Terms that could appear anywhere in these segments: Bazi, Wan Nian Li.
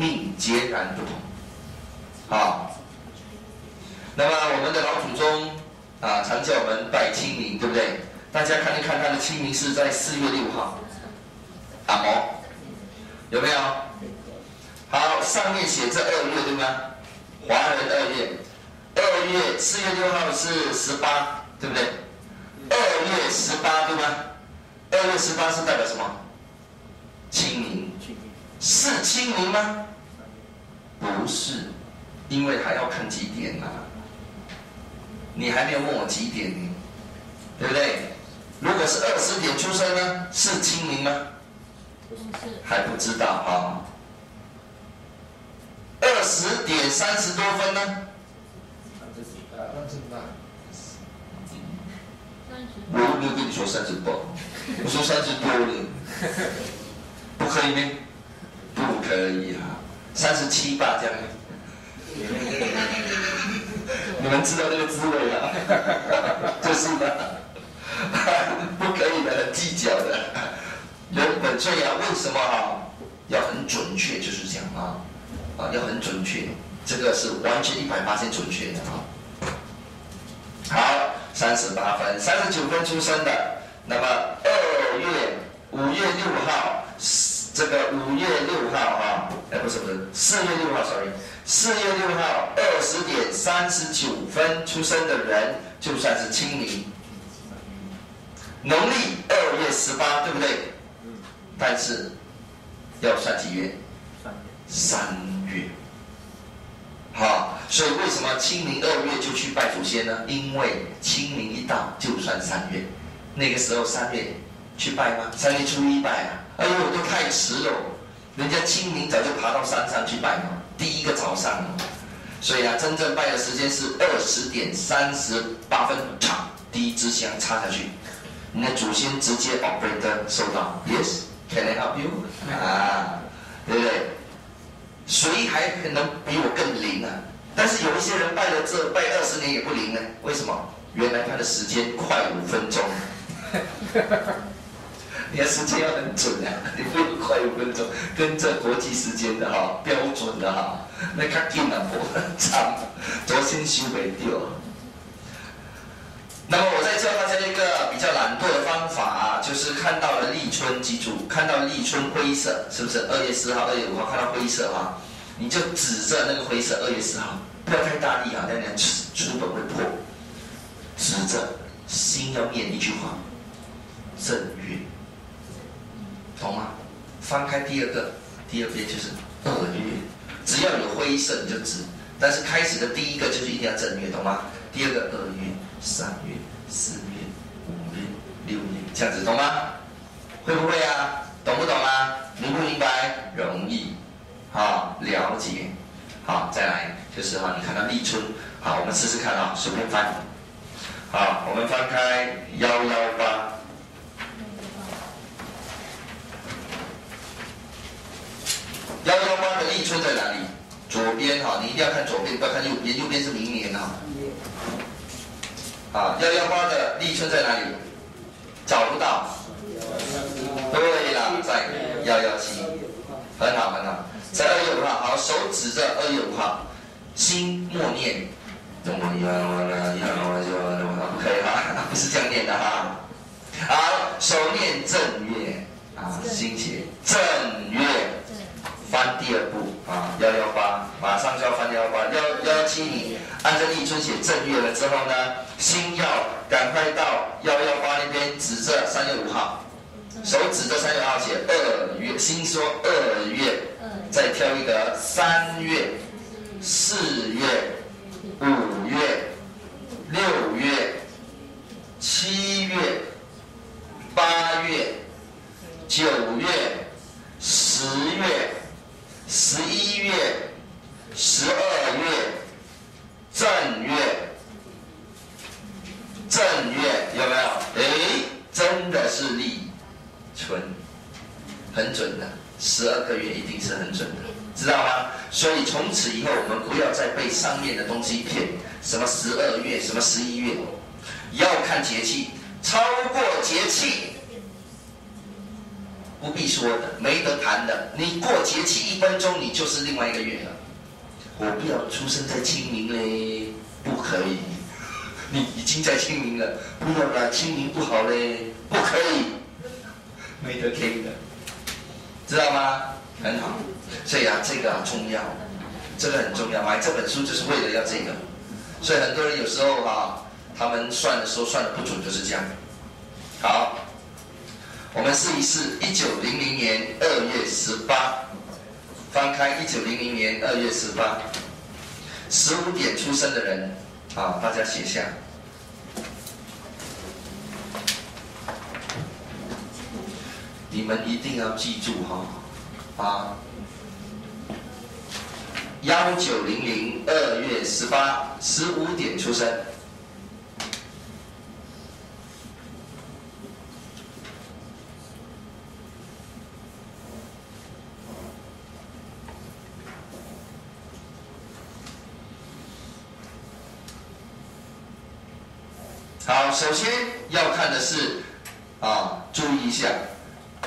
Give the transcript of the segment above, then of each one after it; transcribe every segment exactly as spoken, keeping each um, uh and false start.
命截然不同啊。那么我们的老祖宗啊，常叫我们拜清明，对不对？大家看一看，他的清明是在四月六号，打毛有没有？好，上面写着二月对吗？华人二月，二月四月六号是十八，对不对？二月十八对吗？二月十八是代表什么？清明，是清明吗？不是，因为还要看几点啊。你还没有问我几点呢，对不对？如果是二十点出生呢，是清明吗？不是，还不知道啊。二十点三十多分呢？我没有跟你说三十八，我说三十多了，不可以吗？不可以啊，三十七吧这样。你们知道这个滋味啊，就是的，不可以的，计较的。人本所以啊，为什么啊，要很准确，就是这样啊，啊，要很准确，这个是完全一百八千准确的啊。好，三十八分、三十九分出生的，那么二月五月六号，这个五月六号啊，哎，不是不是，四月六号 ，sorry。四月六号二十点三十九分出生的人，就算是清明。农历二月十八，对不对？但是要算几月？三月。好，所以为什么清明二月就去拜祖先呢？因为清明一到就算三月，那个时候三月去拜吗？三月初一拜啊！哎呦，都太迟了，人家清明早就爬到山上去拜了。第一个早上，所以啊，真正拜的时间是二十点三十八分，插第一支香插下去，你的祖先直接 operator 收到 ，Yes, can I help you？ 啊，对不对？谁还能比我更灵啊？但是有一些人拜了这拜二十年也不灵呢，为什么？原来他的时间快五分钟，你的时间要很准啊，你不用快五分钟，跟这国际时间的哈、哦、标准的哈、哦，那较紧啊，不很长，昨天修没掉。那么我再教大家一个比较懒惰的方法，就是看到了立春，记住看到立春灰色，是不是？二月四号、二月五号看到灰色哈，你就指着那个灰色，二月四号，不要太大力啊，这样书本会破。指着，心要念一句话：正月。懂吗？翻开第二个，第二边就是二月，只要有灰色你就指，但是开始的第一个就是一定要正月，懂吗？第二个二月、三月、四月、五月、六月，这样子懂吗？会不会啊？懂不懂啊？明不明白？容易，好了解，好再来就是哈，你看到立春，好我们试试看啊，随便翻，好我们翻开一一八。幺幺八的立春在哪里？左边哈，你一定要看左边，不要看右边，右边是明年哈。啊，幺幺八的立春在哪里？找不到。对了，在幺幺七，很好很好，在二月五号，好，手指着二月五号，心默念。怎么样啊？样啊就不可以哈，不是这样念的哈。好，手念正月啊，心写正月。翻第二步啊，幺幺八，马上就要翻幺幺八，幺幺七，你按照立春写正月了之后呢，心要赶快到幺幺八那边，指着三月五号，手指着三月五号写二月，心说二月，再挑一个三月、四月、五月、六月、七月、八月、九月、十月。十一月、十二月、正月、正月有没有？哎，真的是立春，很准的，十二个月一定是很准的，知道吗？所以从此以后，我们不要再被上面的东西骗，什么十二月，什么十一月，要看节气，超过节气不必说的，没得谈的。你过节气一分钟，你就是另外一个月了。我不要出生在清明嘞，不可以。你已经在清明了，不要啦，清明不好嘞，不可以，没得听的，知道吗？很好，所以啊，这个啊重要，这个很重要。买这本书就是为了要这个，所以很多人有时候啊，他们算的时候算的不准，就是这样。好，我们试一试一九零零年二月十八，翻开一九零零年二月十八，十五点出生的人啊，大家写下。你们一定要记住哈、哦，啊，幺九零零二月十八十五点出生，好，首先要看的是啊，注意一下。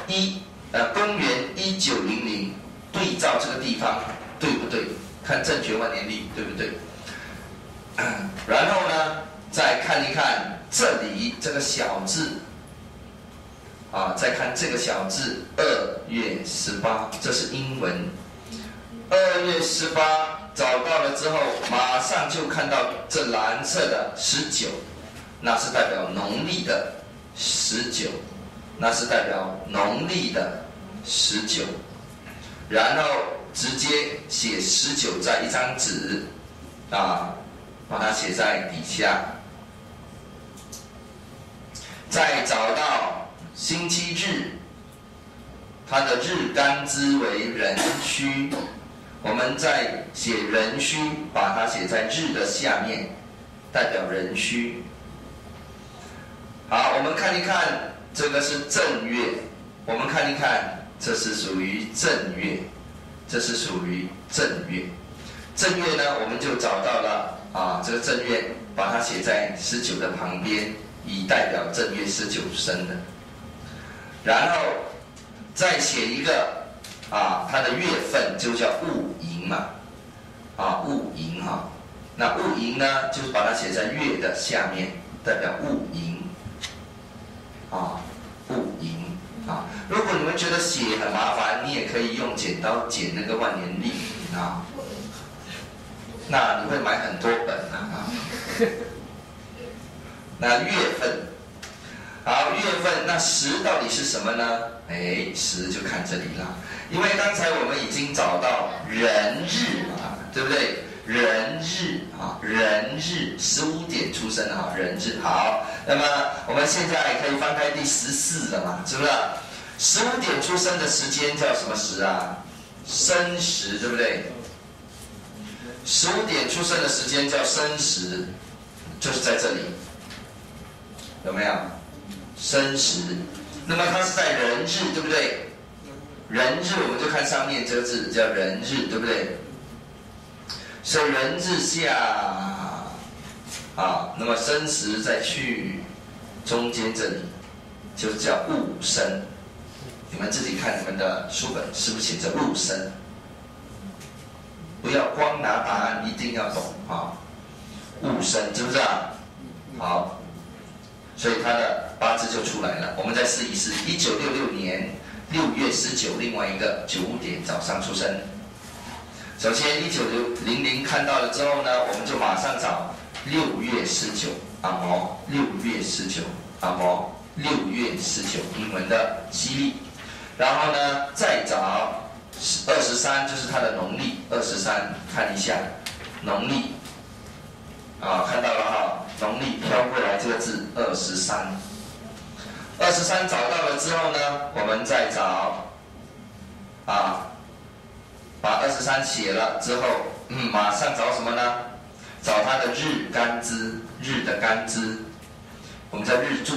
一呃，公元一九零零，对照这个地方对不对？看郑觉万年历对不对？然后呢，再看一看这里这个小字，啊，再看这个小字，二月十八，这是英文。二月十八找到了之后，马上就看到这蓝色的十九，那是代表农历的十九。那是代表农历的十九，然后直接写十九在一张纸，啊，把它写在底下。再找到星期日，它的日干支为壬戌，我们再写壬戌，把它写在日的下面，代表壬戌。好，我们看一看。这个是正月，我们看一看，这是属于正月，这是属于正月。正月呢，我们就找到了啊，这个正月把它写在十九的旁边，以代表正月十九生的。然后再写一个啊，它的月份就叫戊寅嘛，啊戊寅哈。那戊寅呢，就是把它写在月的下面，代表戊寅。啊，戊寅啊！如果你们觉得写很麻烦，你也可以用剪刀剪那个万年历啊。那你会买很多本啊。那月份，好，月份那时到底是什么呢？哎，时就看这里啦，因为刚才我们已经找到人日嘛，对不对？人日啊，人日十五点出生啊，人日好。那么我们现在可以翻开第十四了嘛，是不是？十五点出生的时间叫什么时啊？申时，对不对？十五点出生的时间叫申时，就是在这里，有没有？申时。那么它是在人日，对不对？人日我们就看上面这个字叫人日，对不对？所以人日下，啊，那么申时再去中间这里，就叫戊申。你们自己看你们的书本是不是写着戊申？不要光拿答案，一定要懂啊。戊申知不知道？好，所以它的八字就出来了。我们再试一试，一九六六年六月十九，另外一个九点早上出生。首先，一九零零看到了之后呢，我们就马上找六月十九，阿摩，六月十九，阿摩，六月十九，英文的西历。然后呢，再找二十三，就是它的农历，二十三，看一下农历，啊，看到了哈，农历飘过来这个字，二十三，二十三找到了之后呢，我们再找，啊。把二十三写了之后，嗯，马上找什么呢？找它的日干支，日的干支，我们叫日柱，